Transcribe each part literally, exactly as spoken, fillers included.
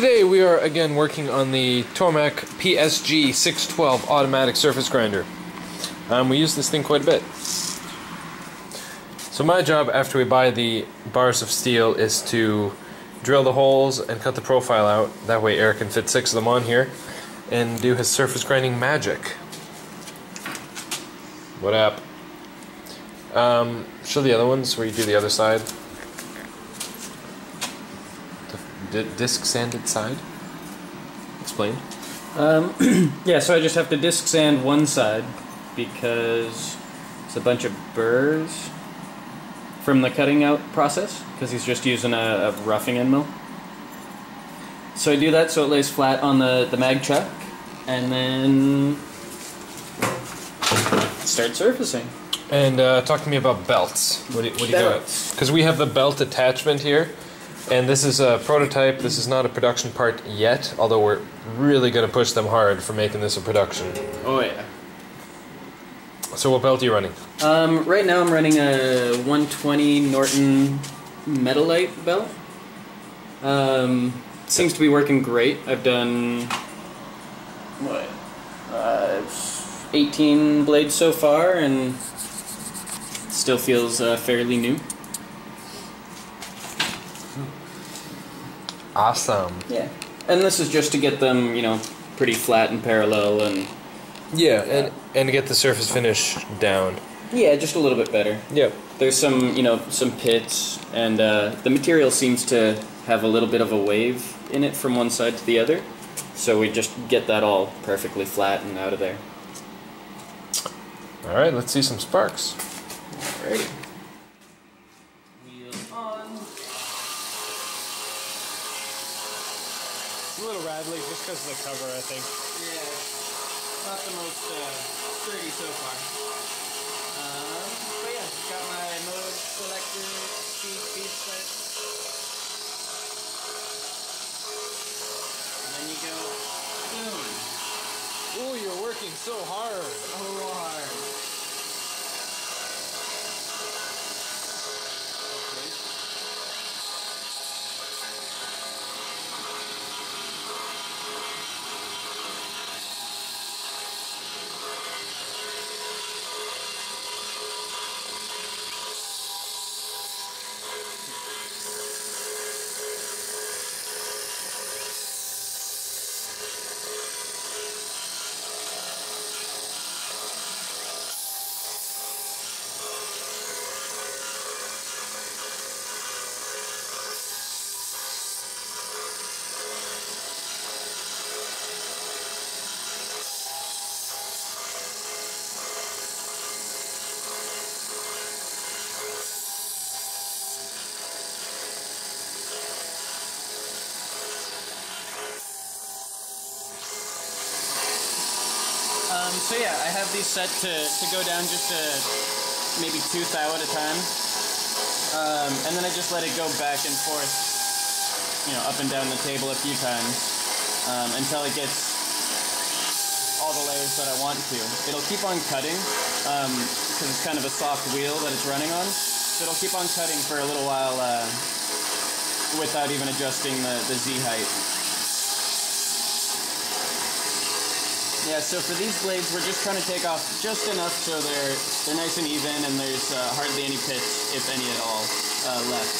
Today we are again working on the Tormach P S G six twelve automatic surface grinder. Um, we use this thing quite a bit. So my job after we buy the bars of steel is to drill the holes and cut the profile out. That way Eric can fit six of them on here and do his surface grinding magic. What up? Um, show the other ones where you do the other side. The disc sanded side? Explain. Um, yeah, so I just have to disc sand one side because it's a bunch of burrs from the cutting out process because he's just using a, a roughing end mill. So I do that so it lays flat on the, the mag chuck and then start surfacing. And uh, talk to me about belts. What do you, what do you do? Because we have the belt attachment here. And this is a prototype, this is not a production part yet, although we're really going to push them hard for making this a production. Oh yeah. So what belt are you running? Um, right now I'm running a one twenty Norton Metalite belt. Um, seems to be working great. I've done, what, uh, eighteen blades so far and still feels uh, fairly new. Awesome. Yeah. And this is just to get them, you know, pretty flat and parallel and... Yeah, yeah. and and to get the surface finish down. Yeah, just a little bit better. Yeah. There's some, you know, some pits, and uh, the material seems to have a little bit of a wave in it from one side to the other, so we just get that all perfectly flat and out of there. Alright, let's see some sparks. Alright. A little rattly, just because of the cover, I think. Yeah, not the most uh, sturdy so far. Um, but yeah, got my mode selector, speed, speed set. And then you go, boom. Ooh, you're working so hard. So hard. So yeah, I have these set to, to go down just to maybe two thou at a time, um, and then I just let it go back and forth, you know, up and down the table a few times um, until it gets all the layers that I want to. It'll keep on cutting because um, it's kind of a soft wheel that it's running on, so it'll keep on cutting for a little while uh, without even adjusting the, the Z height. Yeah, so for these blades, we're just trying to take off just enough so they're they're nice and even, and there's uh, hardly any pits, if any at all, uh, left.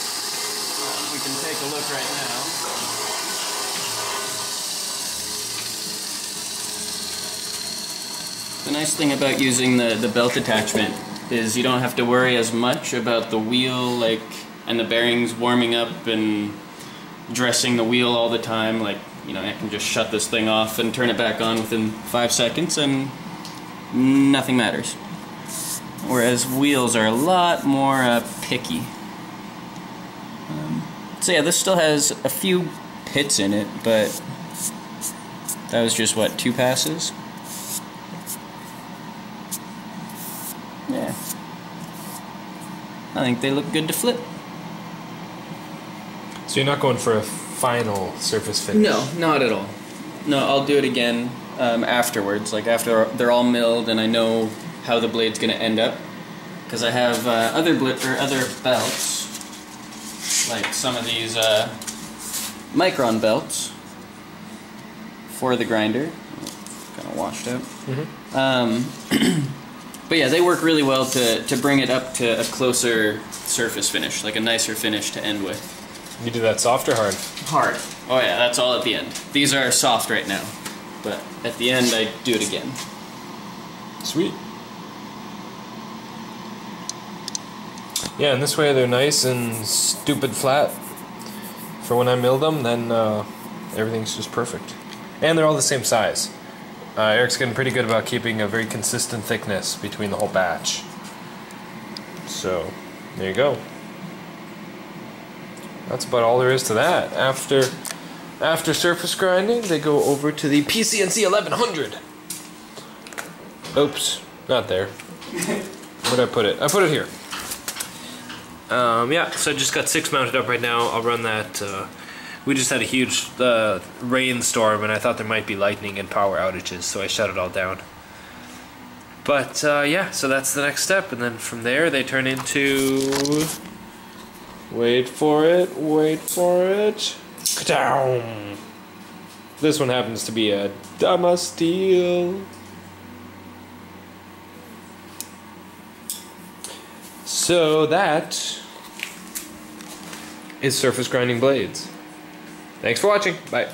Um, we can take a look right now. The nice thing about using the the belt attachment is you don't have to worry as much about the wheel, like, and the bearings warming up and dressing the wheel all the time, like. You know, I can just shut this thing off and turn it back on within five seconds and nothing matters. Whereas wheels are a lot more uh, picky. Um, so yeah, this still has a few pits in it, but that was just, what, two passes? Yeah. I think they look good to flip. So you're not going for a final surface finish? No, not at all. No, I'll do it again um, afterwards, like after they're all milled and I know how the blade's going to end up. Because I have uh, other bl or other belts, like some of these uh, micron belts, for the grinder. Kind of washed out. Mm-hmm. um, but yeah, they work really well to, to bring it up to a closer surface finish, like a nicer finish to end with. You do that soft or hard? Hard. Oh yeah, that's all at the end. These are soft right now, but at the end I do it again. Sweet. Yeah, and this way they're nice and stupid flat for when I mill them, then uh, everything's just perfect. And they're all the same size. Uh, Eric's getting pretty good about keeping a very consistent thickness between the whole batch. So, there you go. That's about all there is to that. After, after surface grinding, they go over to the P C N C eleven hundred. Oops, not there. Where'd I put it? I put it here. Um, yeah, so I just got six mounted up right now. I'll run that. Uh, we just had a huge uh, rainstorm, and I thought there might be lightning and power outages, so I shut it all down. But uh, yeah, so that's the next step, and then from there they turn into... Wait for it, wait for it. Ka-down! This one happens to be a Damascus steel. So that is surface grinding blades. Thanks for watching. Bye.